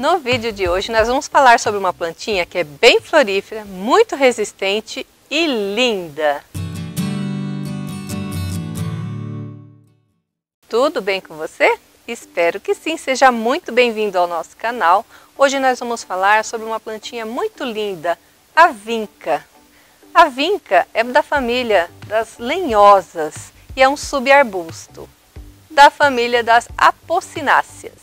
No vídeo de hoje nós vamos falar sobre uma plantinha que é bem florífera, muito resistente e linda. Tudo bem com você? Espero que sim, seja muito bem-vindo ao nosso canal. Hoje nós vamos falar sobre uma plantinha muito linda, a vinca. A vinca é da família das lenhosas e é um subarbusto da família das apocináceas.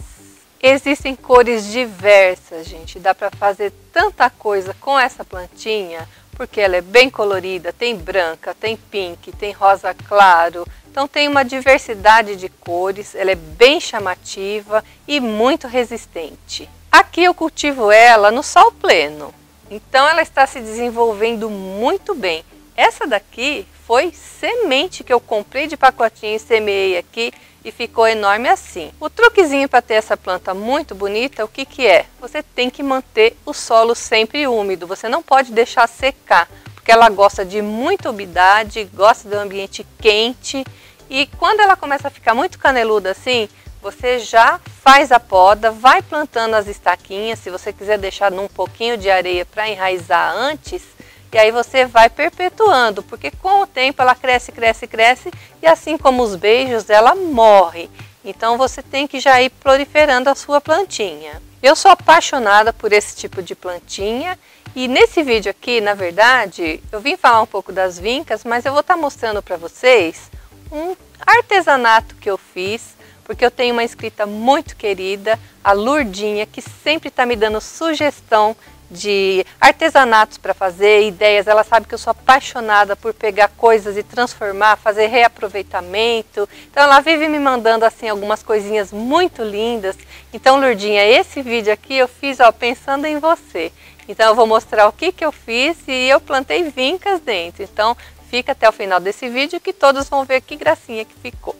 Existem cores diversas, gente. Dá para fazer tanta coisa com essa plantinha, porque ela é bem colorida, tem branca, tem pink, tem rosa claro. Então tem uma diversidade de cores, ela é bem chamativa e muito resistente. Aqui eu cultivo ela no sol pleno, então ela está se desenvolvendo muito bem. Essa daqui foi semente que eu comprei de pacotinho e semeei aqui e ficou enorme assim. O truquezinho para ter essa planta muito bonita, o que é? Você tem que manter o solo sempre úmido, você não pode deixar secar, porque ela gosta de muita umidade, gosta de um ambiente quente. E quando ela começa a ficar muito caneluda assim, você já faz a poda, vai plantando as estaquinhas, se você quiser deixar num pouquinho de areia para enraizar antes, e aí você vai perpetuando, porque com o tempo ela cresce, cresce, cresce, e assim como os beijos, ela morre. Então você tem que já ir proliferando a sua plantinha. Eu sou apaixonada por esse tipo de plantinha, e nesse vídeo aqui, na verdade, eu vim falar um pouco das vincas, mas eu vou estar mostrando para vocês um artesanato que eu fiz, porque eu tenho uma inscrita muito querida, a Lurdinha, que sempre está me dando sugestão de artesanatos para fazer, ideias. Ela sabe que eu sou apaixonada por pegar coisas e transformar, fazer reaproveitamento. Então ela vive me mandando assim algumas coisinhas muito lindas. Então, Lurdinha, esse vídeo aqui eu fiz ó, pensando em você. Então eu vou mostrar o que eu fiz e eu plantei vincas dentro. Então fica até o final desse vídeo que todos vão ver que gracinha que ficou.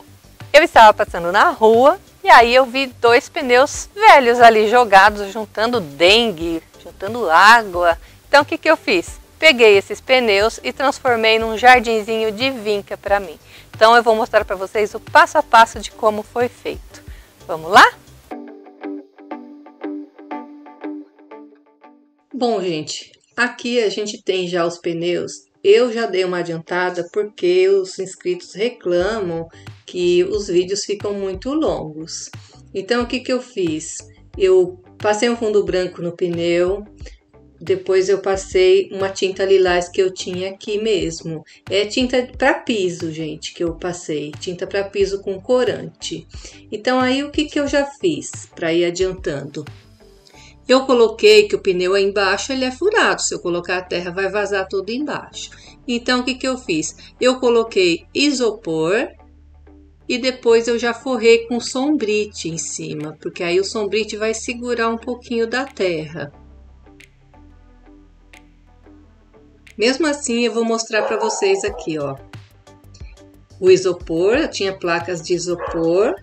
Eu estava passando na rua e aí eu vi dois pneus velhos ali jogados, juntando dengue, juntando água. Então o que eu fiz? Peguei esses pneus e transformei num jardinzinho de vinca para mim. Então eu vou mostrar para vocês o passo a passo de como foi feito. Vamos lá? Bom, gente, aqui a gente tem já os pneus. Eu já dei uma adiantada porque os inscritos reclamam que os vídeos ficam muito longos. Então o que eu fiz? Eu passei um fundo branco no pneu, depois eu passei uma tinta lilás que eu tinha aqui mesmo. É tinta para piso, gente, que eu passei, tinta para piso com corante. Então aí o que eu já fiz para ir adiantando? Eu coloquei que o pneu é embaixo, ele é furado. Se eu colocar a terra, vai vazar tudo embaixo. Então, o que eu fiz? Eu coloquei isopor e depois eu já forrei com sombrite em cima, porque aí o sombrite vai segurar um pouquinho da terra. Mesmo assim, eu vou mostrar para vocês aqui, ó. O isopor, eu tinha placas de isopor.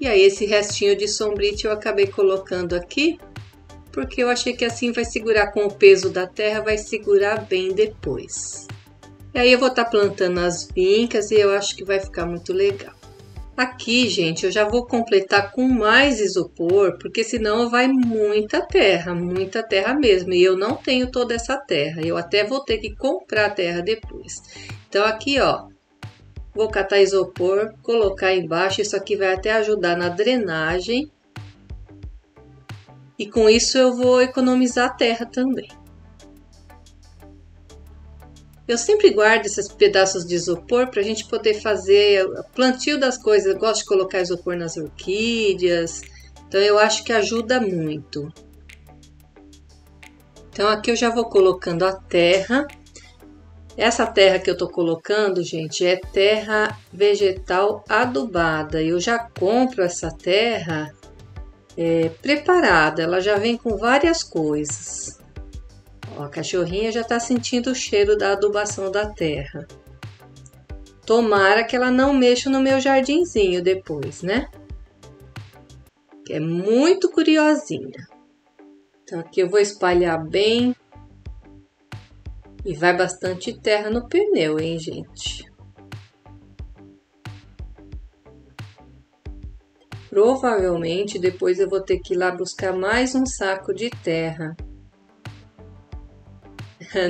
E aí esse restinho de sombrite eu acabei colocando aqui, porque eu achei que assim vai segurar com o peso da terra, vai segurar bem depois. E aí eu vou estar plantando as vincas e eu acho que vai ficar muito legal. Aqui, gente, eu já vou completar com mais isopor, porque senão vai muita terra mesmo. E eu não tenho toda essa terra, eu até vou ter que comprar terra depois. Então aqui, ó. Vou catar isopor, colocar embaixo, isso aqui vai até ajudar na drenagem. E com isso eu vou economizar terra também. Eu sempre guardo esses pedaços de isopor para a gente poder fazer plantio das coisas. Eu gosto de colocar isopor nas orquídeas, então eu acho que ajuda muito. Então aqui eu já vou colocando a terra. Essa terra que eu tô colocando, gente, é terra vegetal adubada. Eu já compro essa terra preparada, ela já vem com várias coisas. Ó, a cachorrinha já tá sentindo o cheiro da adubação da terra. Tomara que ela não mexa no meu jardinzinho depois, né? Que é muito curiosinha. Então aqui eu vou espalhar bem. E vai bastante terra no pneu, hein, gente? Provavelmente depois eu vou ter que ir lá buscar mais um saco de terra.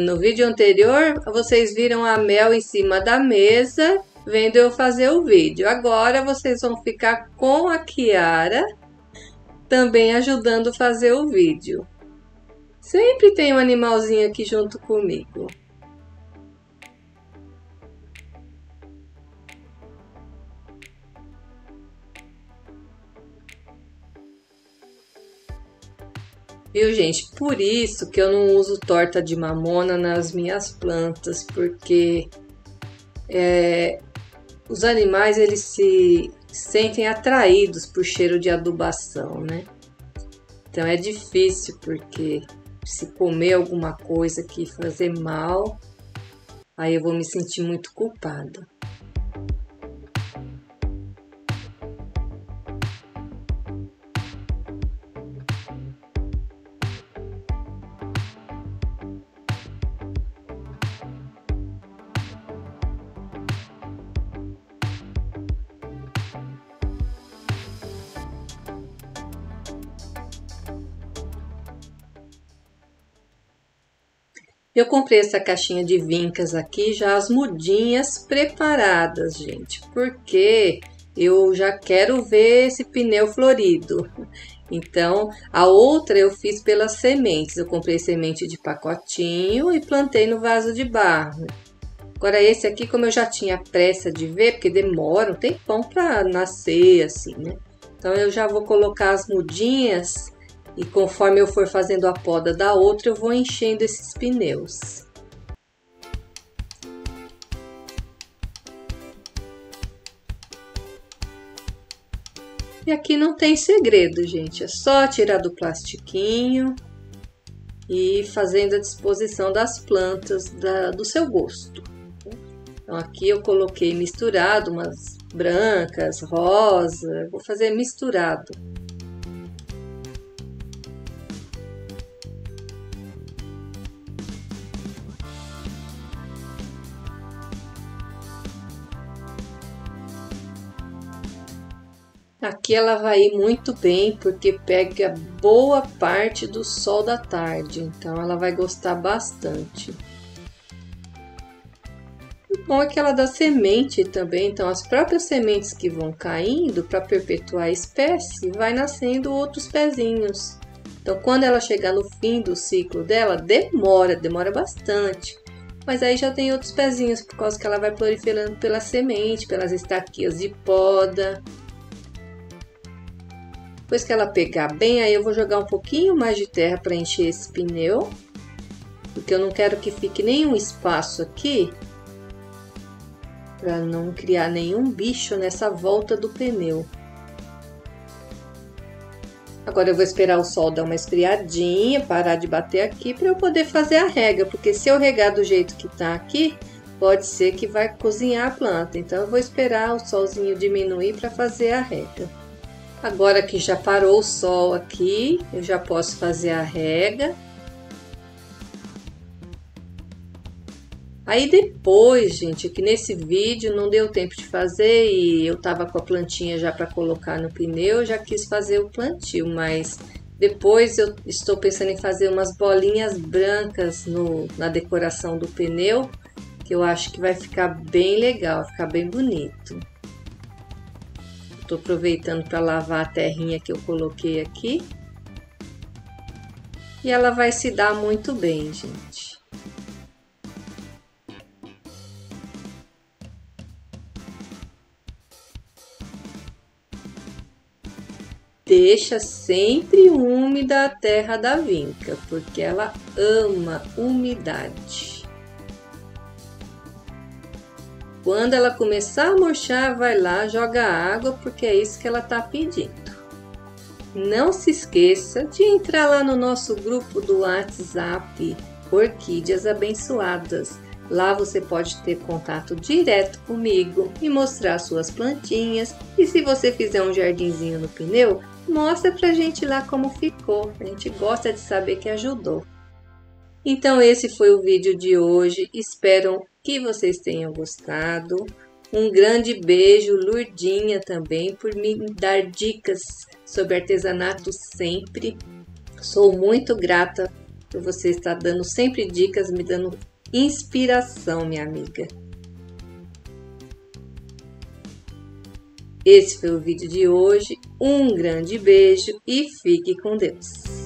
No vídeo anterior, vocês viram a Mel em cima da mesa, vendo eu fazer o vídeo. Agora vocês vão ficar com a Kiara, também ajudando a fazer o vídeo. Sempre tem um animalzinho aqui junto comigo. Viu, gente? Por isso que eu não uso torta de mamona nas minhas plantas, porque os animais, eles se sentem atraídos por cheiro de adubação, né? Então é difícil, porque se comer alguma coisa que fazer mal, aí eu vou me sentir muito culpada. Eu comprei essa caixinha de vincas aqui, já as mudinhas preparadas, gente, porque eu já quero ver esse pneu florido. Então, a outra eu fiz pelas sementes. Eu comprei semente de pacotinho e plantei no vaso de barro. Agora, esse aqui, como eu já tinha pressa de ver, porque demora um tempão para nascer, assim, né? Então, eu já vou colocar as mudinhas. E conforme eu for fazendo a poda da outra, eu vou enchendo esses pneus. E aqui não tem segredo, gente. É só tirar do plastiquinho e ir fazendo a disposição das plantas do seu gosto. Então aqui eu coloquei misturado, umas brancas, rosa, vou fazer misturado. Aqui ela vai ir muito bem, porque pega boa parte do sol da tarde, então ela vai gostar bastante. O bom é que ela dá semente também, então as próprias sementes que vão caindo para perpetuar a espécie, vai nascendo outros pezinhos. Então quando ela chegar no fim do ciclo dela, demora bastante. Mas aí já tem outros pezinhos, por causa que ela vai proliferando pela semente, pelas estaquias de poda. Depois que ela pegar bem, aí eu vou jogar um pouquinho mais de terra para encher esse pneu, porque eu não quero que fique nenhum espaço aqui, para não criar nenhum bicho nessa volta do pneu. Agora eu vou esperar o sol dar uma esfriadinha, parar de bater aqui, para eu poder fazer a rega, porque se eu regar do jeito que tá aqui, pode ser que vai cozinhar a planta. Então eu vou esperar o solzinho diminuir para fazer a rega. Agora que já parou o sol aqui, eu já posso fazer a rega. Aí depois, gente, que nesse vídeo não deu tempo de fazer e eu tava com a plantinha já para colocar no pneu, eu já quis fazer o plantio, mas depois eu estou pensando em fazer umas bolinhas brancas na decoração do pneu, que eu acho que vai ficar bem legal, vai ficar bem bonito. Tô aproveitando para lavar a terrinha que eu coloquei aqui. E ela vai se dar muito bem, gente. Deixa sempre úmida a terra da vinca, porque ela ama umidade. Quando ela começar a murchar, vai lá, joga água, porque é isso que ela tá pedindo. Não se esqueça de entrar lá no nosso grupo do WhatsApp, Orquídeas Abençoadas. Lá você pode ter contato direto comigo e mostrar suas plantinhas. E se você fizer um jardinzinho no pneu, mostra pra gente lá como ficou. A gente gosta de saber que ajudou. Então esse foi o vídeo de hoje, espero que vocês tenham gostado. Um grande beijo, Lurdinha, também, por me dar dicas sobre artesanato sempre. Sou muito grata por você estar dando sempre dicas, me dando inspiração, minha amiga. Esse foi o vídeo de hoje. Um grande beijo e fique com Deus.